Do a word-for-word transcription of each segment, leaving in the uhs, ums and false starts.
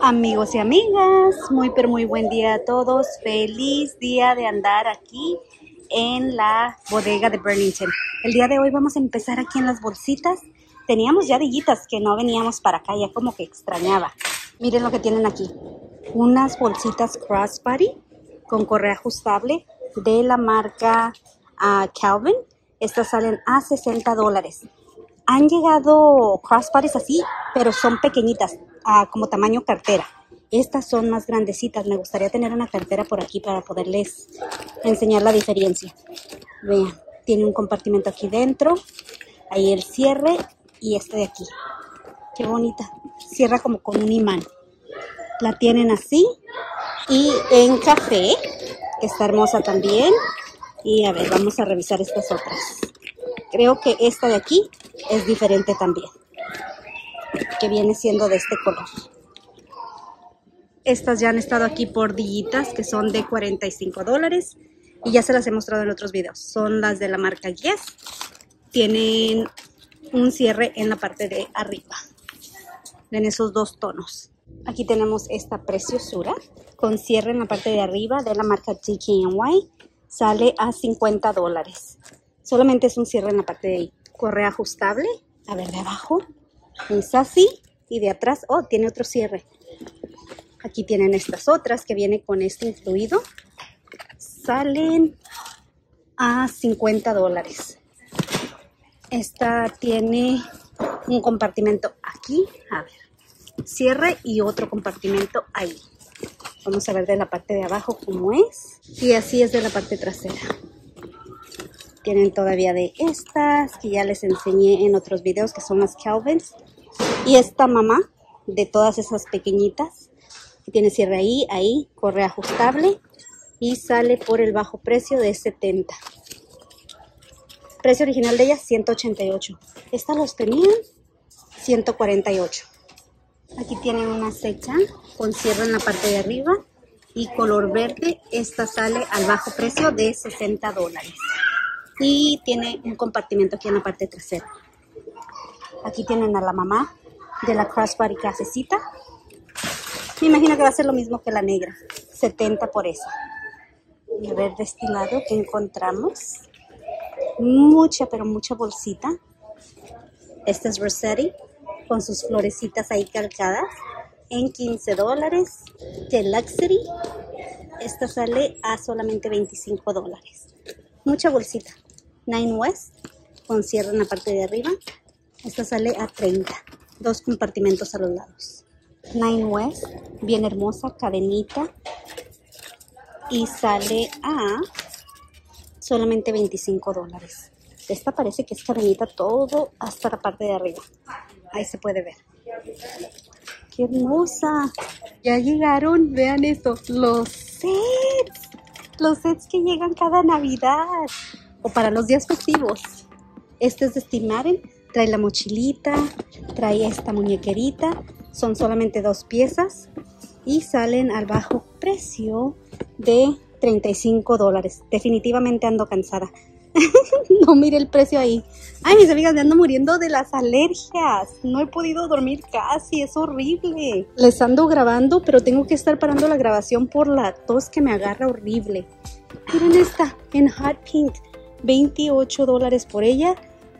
Amigos y amigas, muy pero muy buen día a todos. Feliz día de andar aquí en la bodega de Burlington. El día de hoy vamos a empezar aquí en las bolsitas. Teníamos ya dillitas que no veníamos para acá, ya como que extrañaba. Miren lo que tienen aquí. Unas bolsitas crossbody con correa ajustable de la marca uh, Calvin. Estas salen a sesenta dólares. Han llegado crossbodies así, pero son pequeñitas. Ah, como tamaño cartera. Estas son más grandecitas. Me gustaría tener una cartera por aquí para poderles enseñar la diferencia. Vean, tiene un compartimento aquí dentro. Ahí el cierre y este de aquí. Qué bonita. Cierra como con un imán. La tienen así. Y en café, que está hermosa también. Y a ver, vamos a revisar estas otras. Creo que esta de aquí es diferente también, que viene siendo de este color. Estas ya han estado aquí por dillitas, que son de cuarenta y cinco dólares, y ya se las he mostrado en otros videos. Son las de la marca Yes. Tienen un cierre en la parte de arriba, en esos dos tonos. Aquí tenemos esta preciosura con cierre en la parte de arriba de la marca D K N Y. Sale a cincuenta dólares. Solamente es un cierre en la parte de ahí. Correa ajustable. A ver, de abajo es así, y de atrás, oh, tiene otro cierre. Aquí tienen estas otras que viene con este incluido. Salen a cincuenta dólares. Esta tiene un compartimento aquí, a ver, cierre y otro compartimento ahí. Vamos a ver de la parte de abajo cómo es. Y así es de la parte trasera. Tienen todavía de estas que ya les enseñé en otros videos, que son las Calvins. Y esta mamá de todas esas pequeñitas, que tiene cierre ahí, ahí, correa ajustable. Y sale por el bajo precio de setenta dólares. Precio original de ellas, ciento ochenta y ocho dólares. Estas los tenían ciento cuarenta y ocho dólares. Aquí tienen una secha con cierre en la parte de arriba y color verde. Esta sale al bajo precio de sesenta dólares. Y tiene un compartimento aquí en la parte trasera. Aquí tienen a la mamá de la crossbody cafecita. Me imagino que va a ser lo mismo que la negra. setenta por esa. Y a ver de este lado que encontramos. Mucha, pero mucha bolsita. Esta es Rosetti con sus florecitas ahí calcadas. En quince dólares. De Luxury. Esta sale a solamente veinticinco dólares. Mucha bolsita. Nine West, con cierre en la parte de arriba. Esta sale a treinta dólares, dos compartimentos a los lados. Nine West, bien hermosa, cadenita. Y sale a solamente veinticinco dólares. Esta parece que es cadenita todo hasta la parte de arriba. Ahí se puede ver. ¡Qué hermosa! Ya llegaron, vean esto, los sets. Los sets que llegan cada Navidad o para los días festivos. Este es de Steve Madden. Trae la mochilita, trae esta muñequerita. Son solamente dos piezas y salen al bajo precio de treinta y cinco dólares. Definitivamente ando cansada. No mire el precio ahí. Ay, mis amigas, me ando muriendo de las alergias. No he podido dormir casi, es horrible. Les ando grabando, pero tengo que estar parando la grabación por la tos que me agarra horrible. Miren esta, en hot pink, veintiocho dólares por ella.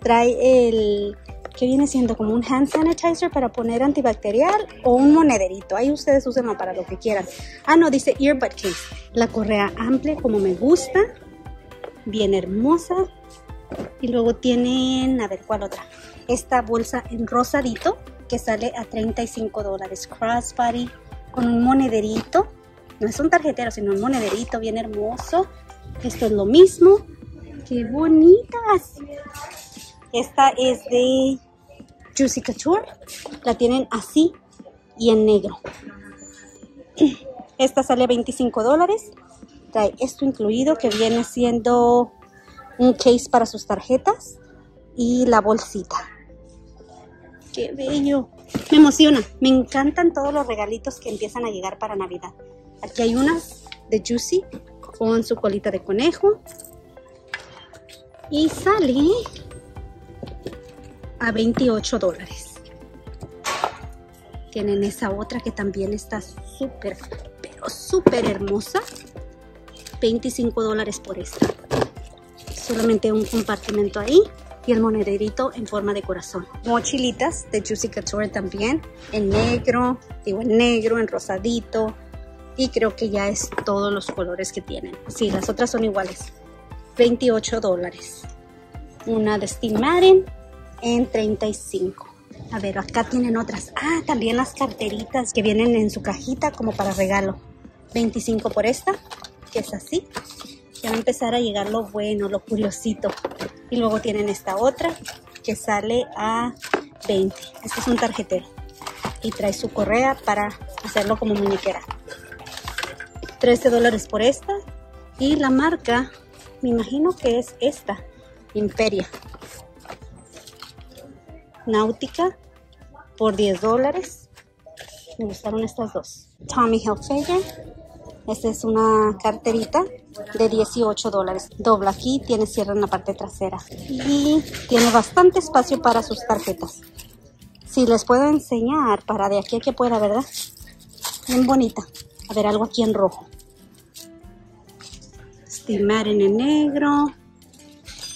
Trae el, que viene siendo como un hand sanitizer para poner antibacterial o un monederito. Ahí ustedes úsenlo para lo que quieran. Ah, no, dice earbud case. La correa amplia como me gusta. Bien hermosa. Y luego tienen, a ver cuál otra, esta bolsa en rosadito que sale a treinta y cinco dólares, crossbody con un monederito. No es un tarjetero, sino un monederito bien hermoso. Esto es lo mismo. ¡Qué bonitas! Esta es de Juicy Couture. La tienen así y en negro. Esta sale a veinticinco dólares. Trae esto incluido, que viene siendo un case para sus tarjetas y la bolsita. ¡Qué bello! Me emociona. Me encantan todos los regalitos que empiezan a llegar para Navidad. Aquí hay unas de Juicy con su colita de conejo. Y sale a veintiocho dólares. Tienen esa otra que también está súper, pero súper hermosa. veinticinco dólares por esta. Solamente un compartimento ahí. Y el monederito en forma de corazón. Mochilitas de Juicy Couture también. En negro, digo en negro, en rosadito. Y creo que ya es todos los colores que tienen. Sí, las otras son iguales. veintiocho dólares. Una de Steve Madden en treinta y cinco. A ver, acá tienen otras. Ah, también las carteritas que vienen en su cajita como para regalo. veinticinco por esta, que es así. Ya va a empezar a llegar lo bueno, lo curiosito. Y luego tienen esta otra que sale a veinte. Este es un tarjetero y trae su correa para hacerlo como muñequera. trece dólares por esta. Y la marca, me imagino que es esta, Imperia. Náutica por diez dólares. Me gustaron estas dos. Tommy Hilfiger. Esta es una carterita de dieciocho dólares. Dobla aquí, tiene cierre en la parte trasera. Y tiene bastante espacio para sus tarjetas. Si les puedo enseñar, para de aquí a que pueda, ¿verdad? Bien bonita. A ver, algo aquí en rojo. Steve Madden en negro.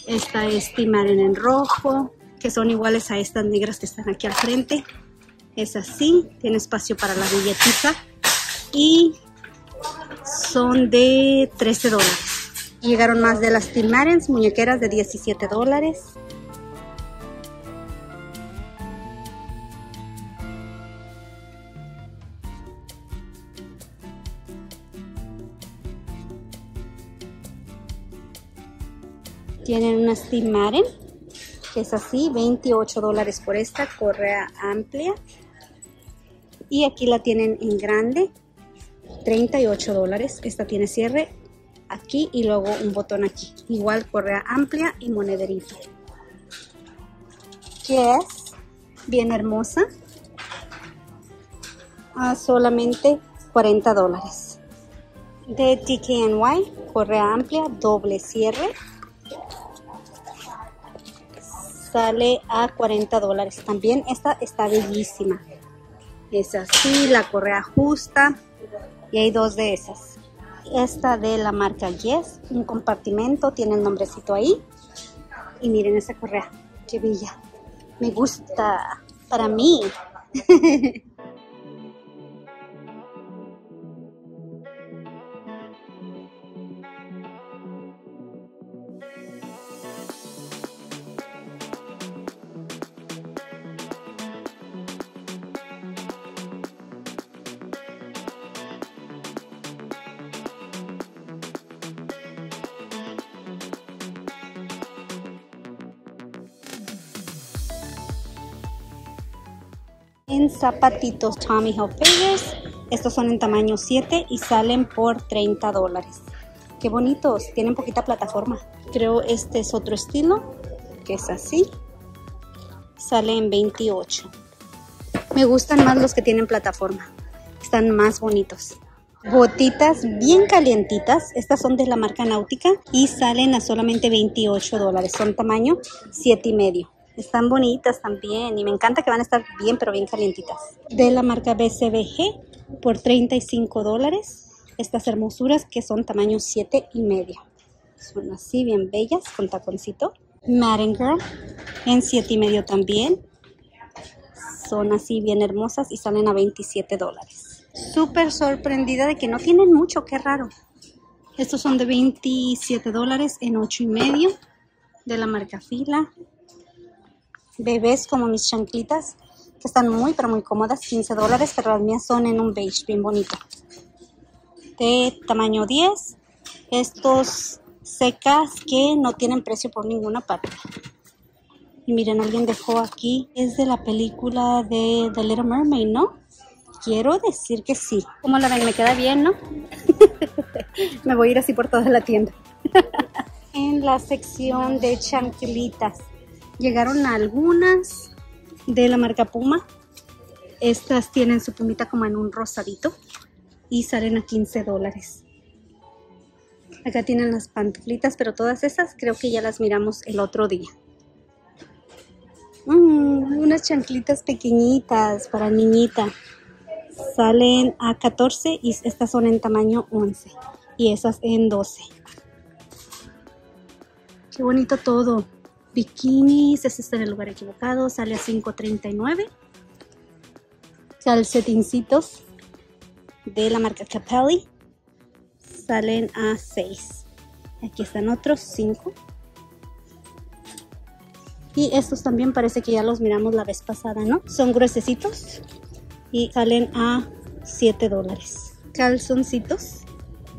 Esta es Steve Madden en rojo. Que son iguales a estas negras que están aquí al frente. Es así. Tiene espacio para la billetita. Y son de trece dólares. Llegaron más de las Steve Madden, muñequeras de diecisiete dólares. Tienen una Steve Madden, que es así, veintiocho dólares por esta, correa amplia. Y aquí la tienen en grande. treinta y ocho dólares. Esta tiene cierre aquí y luego un botón aquí. Igual correa amplia y monederito. Yes, bien hermosa. A solamente cuarenta dólares. De D K N Y, correa amplia, doble cierre. Sale a cuarenta dólares. También esta está bellísima. Es así, la correa justa. Y hay dos de esas. Esta de la marca Yes, un compartimento, tiene el nombrecito ahí. Y miren esa correa, qué bella. Me gusta, para mí. En zapatitos Tommy Hilfiger, estos son en tamaño siete y salen por treinta dólares. Qué bonitos, tienen poquita plataforma. Creo este es otro estilo, que es así. Sale en veintiocho. Me gustan más los que tienen plataforma, están más bonitos. Botitas bien calientitas, estas son de la marca Náutica y salen a solamente veintiocho dólares, son tamaño siete y medio. Están bonitas también y me encanta que van a estar bien, pero bien calientitas. De la marca B C B G por treinta y cinco dólares. Estas hermosuras que son tamaño siete y medio. Son así bien bellas con taconcito. Madden Girl en siete y medio también. Son así bien hermosas y salen a veintisiete dólares. Súper sorprendida de que no tienen mucho, qué raro. Estos son de veintisiete dólares en ocho y medio. De la marca Fila. Bebés como mis chanclitas, que están muy, pero muy cómodas, quince dólares, pero las mías son en un beige, bien bonito. De tamaño diez, estos secas que no tienen precio por ninguna parte. Y miren, alguien dejó aquí, es de la película de The Little Mermaid, ¿no? Quiero decir que sí. ¿Cómo la ven? Me queda bien, ¿no? Me voy a ir así por toda la tienda. En la sección de chanclitas. Llegaron algunas de la marca Puma. Estas tienen su plumita como en un rosadito y salen a quince dólares. Acá tienen las pantuflitas, pero todas esas creo que ya las miramos el otro día. Mm, unas chanclitas pequeñitas para niñita. Salen a catorce y estas son en tamaño once. Y esas en doce. Qué bonito todo. Bikinis, este está en el lugar equivocado. Sale a cinco treinta y nueve. Calcetincitos de la marca Capelli. Salen a seis. Aquí están otros cinco. Y estos también parece que ya los miramos la vez pasada, ¿no? Son gruesecitos y salen a siete dólares. Calzoncitos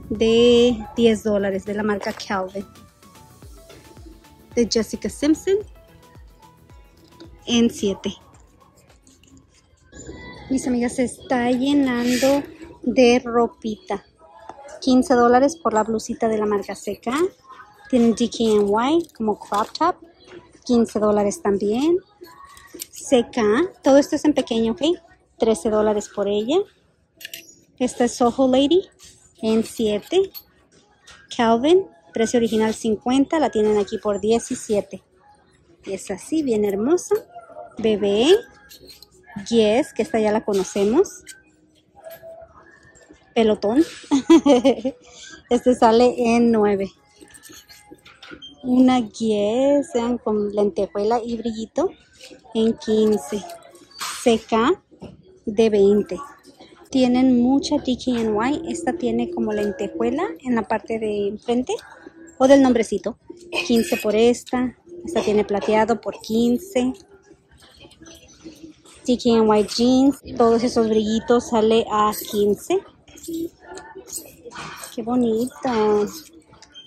de diez dólares de la marca Calvin. De Jessica Simpson en siete. Mis amigas, se está llenando de ropita. quince dólares por la blusita de la marca Seca. Tienen D K N Y como crop top. quince dólares también. Seca. Todo esto es en pequeño, ¿ok? trece dólares por ella. Esta es Soho Lady en siete. Calvin, precio original cincuenta. La tienen aquí por diecisiete. Y es así, bien hermosa. Bebé. Yes, que esta ya la conocemos. Pelotón. Este sale en nueve. Una Guess, sean con lentejuela y brillito, en quince. Seca de veinte. Tienen mucha D K N Y. Esta tiene como lentejuela en la parte de enfrente o del nombrecito. quince por esta. Esta tiene plateado por quince. D K N Y jeans. Todos esos brillitos sale a quince. Qué bonito.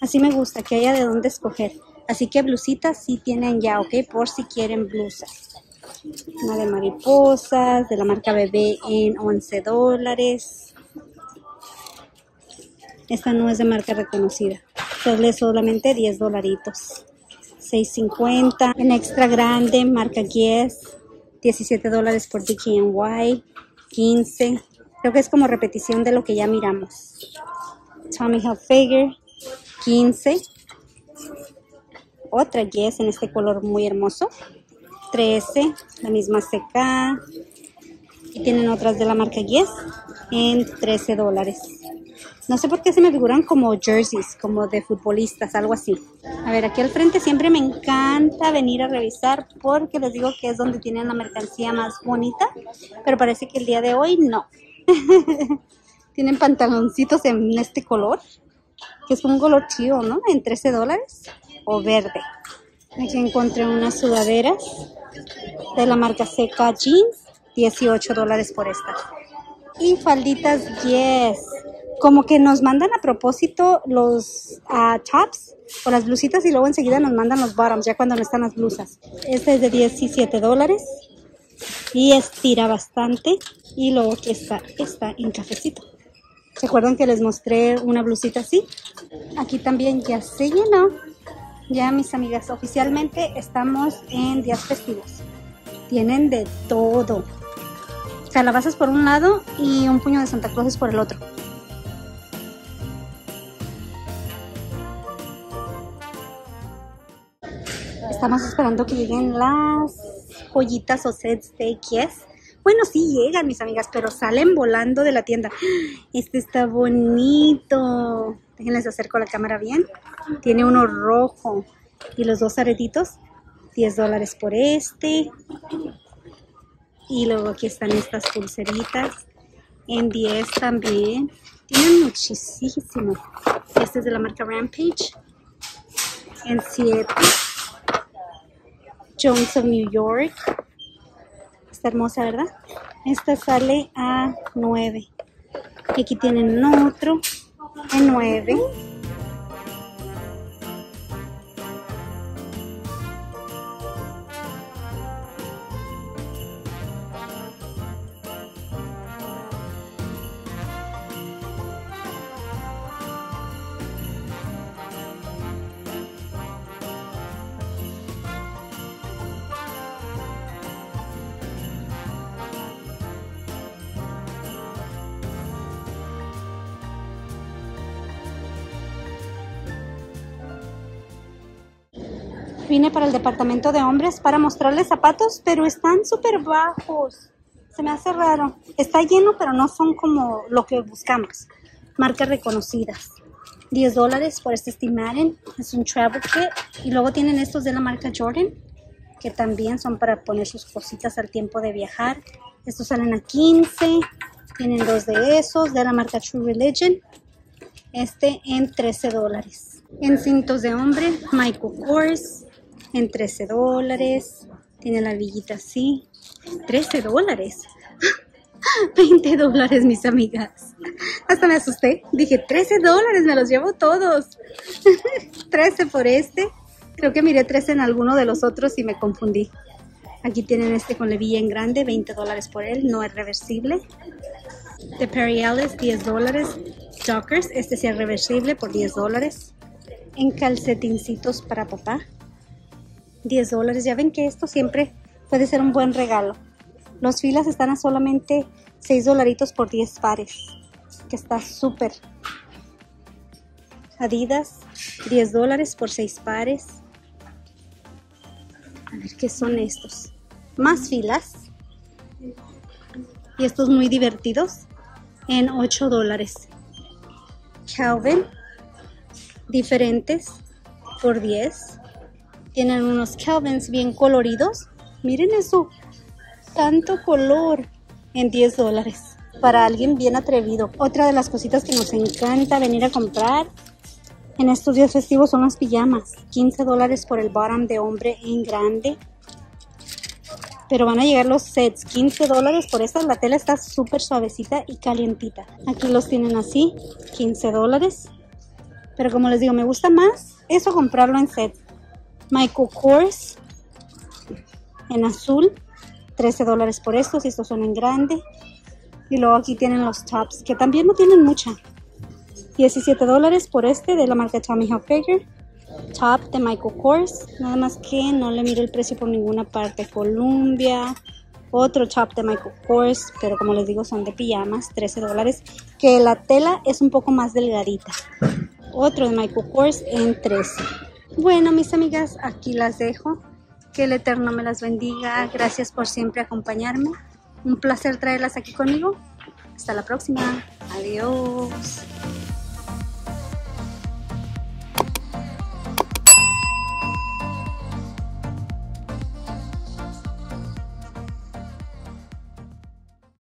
Así me gusta, que haya de dónde escoger. Así que blusitas sí tienen ya, ¿ok? Por si quieren blusas. Una de mariposas, de la marca Bebé en once dólares. Esta no es de marca reconocida. Sale solamente diez dolaritos. seis cincuenta. En extra grande, marca Guess. diecisiete dólares por D K N Y. quince. Creo que es como repetición de lo que ya miramos. Tommy Hilfiger. quince. Otra Yes en este color muy hermoso. trece. La misma Seca. Y tienen otras de la marca Yes en trece dólares. No sé por qué se me figuran como jerseys, como de futbolistas, algo así. A ver, aquí al frente siempre me encanta venir a revisar porque les digo que es donde tienen la mercancía más bonita. Pero parece que el día de hoy no. Tienen pantaloncitos en este color, que es un color chido, ¿no? En trece dólares o verde. Aquí encontré unas sudaderas de la marca Seca Jeans, dieciocho dólares por esta. Y falditas Yes. Como que nos mandan a propósito los uh, tops o las blusitas y luego enseguida nos mandan los bottoms, ya cuando no están las blusas. Esta es de diecisiete dólares y estira bastante. Y luego que está, está en cafecito. ¿Se acuerdan que les mostré una blusita así? Aquí también ya se llenó. Ya, mis amigas, oficialmente estamos en días festivos. Tienen de todo. Calabazas por un lado y un puño de Santa Claus por el otro. Estamos esperando que lleguen las joyitas o sets de Guess. Bueno, sí llegan, mis amigas, pero salen volando de la tienda. Este está bonito. Déjenles acerco la cámara bien. Tiene uno rojo y los dos aretitos. diez dólares por este. Y luego aquí están estas pulseritas. En diez también. Tienen muchísimo. Este es de la marca Rampage. En siete. Jones of New York. Está hermosa, ¿verdad? Esta sale a nueve. Y aquí tienen otro en nueve. Vine para el departamento de hombres para mostrarles zapatos, pero están súper bajos. Se me hace raro. Está lleno, pero no son como lo que buscamos. Marcas reconocidas. diez dólares por este Steve Madden. Es un travel kit. Y luego tienen estos de la marca Jordan, que también son para poner sus cositas al tiempo de viajar. Estos salen a quince. Tienen dos de esos de la marca True Religion. Este en trece dólares. En cintos de hombre, Michael Kors en trece dólares. Tiene la villita así. trece dólares. veinte dólares, mis amigas. Hasta me asusté. Dije, trece dólares, me los llevo todos. trece por este. Creo que miré trece en alguno de los otros y me confundí. Aquí tienen este con levilla en grande, veinte dólares por él. No es reversible. De Perry Ellis, diez dólares. Dockers, este sí es reversible por diez dólares. En calcetincitos para papá, diez dólares. Ya ven que esto siempre puede ser un buen regalo. Los filas están a solamente seis dolaritos por diez pares, que está súper. Adidas, diez dólares por seis pares. A ver qué son estos. Más filas. Y estos muy divertidos. En ocho dólares. Calvin. Diferentes. Por diez. Tienen unos Calvins bien coloridos. Miren eso. Tanto color. En diez dólares. Para alguien bien atrevido. Otra de las cositas que nos encanta venir a comprar en estos días festivos son las pijamas. quince dólares por el bottom de hombre en grande. Pero van a llegar los sets. quince dólares por estas. La tela está súper suavecita y calientita. Aquí los tienen así. quince dólares. Pero como les digo, me gusta más eso comprarlo en sets. Michael Kors. En azul. trece dólares por estos. Estos son en grande. Y luego aquí tienen los tops, que también no tienen mucha. diecisiete dólares por este de la marca Tommy Hilfiger. Top de Michael Kors. Nada más que no le miro el precio por ninguna parte. Columbia. Otro top de Michael Kors. Pero como les digo, son de pijamas. trece dólares. Que la tela es un poco más delgadita. Otro de Michael Kors en trece. Bueno, mis amigas, aquí las dejo. Que el Eterno me las bendiga. Gracias por siempre acompañarme. Un placer traerlas aquí conmigo. Hasta la próxima. Adiós.